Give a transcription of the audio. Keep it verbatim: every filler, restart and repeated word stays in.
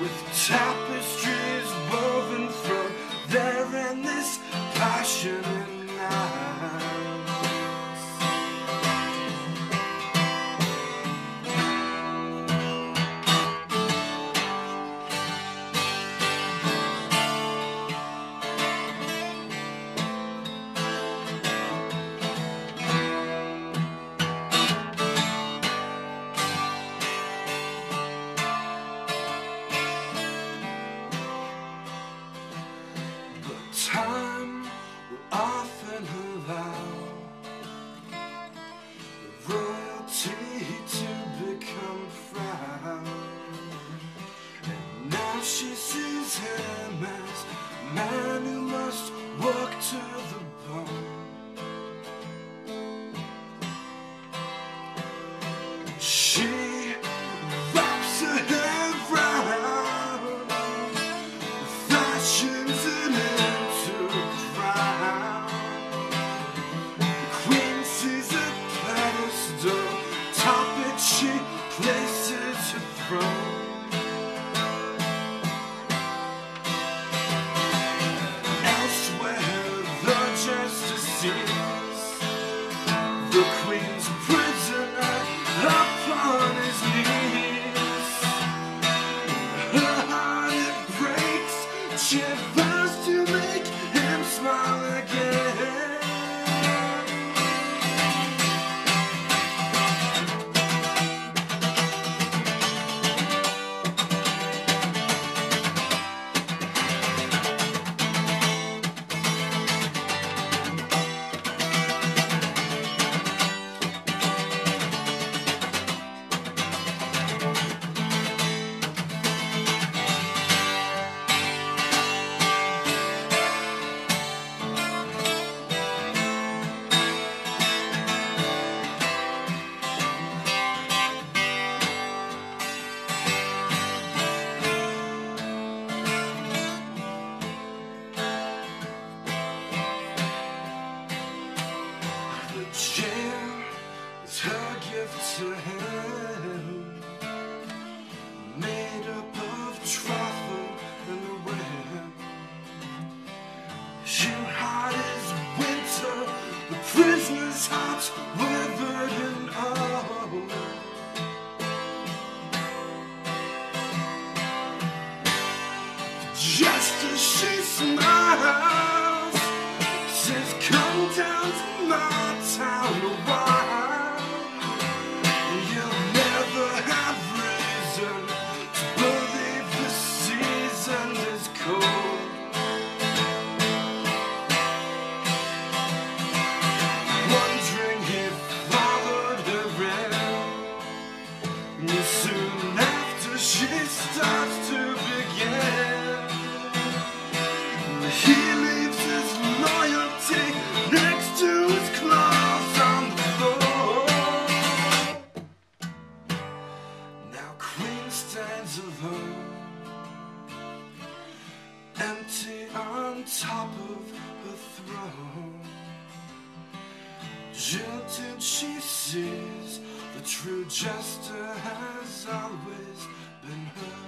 with tapestries woven from there in this passionate time will often allow the royalty to become proud, and now she sees him as a man who must work to the bone. She wraps her head round fashions in it. She places her throne, elsewhere the justice sees the queen's prisoner upon his knees. Her heart it breaks, she vows to make him smile again. Jane is her gift to him, made up of trifle and web. Your heart is winter, the prisoner's heart's withered and old. Just as she smiles, says, "Come down to my town a while. You'll never have reason to believe the season is cold. Wondering he followed her in, and soon after she starts to begin. He leaves his loyalty next to his claws. Alone, empty on top of her throne, jilted she sees the true jester has always been her.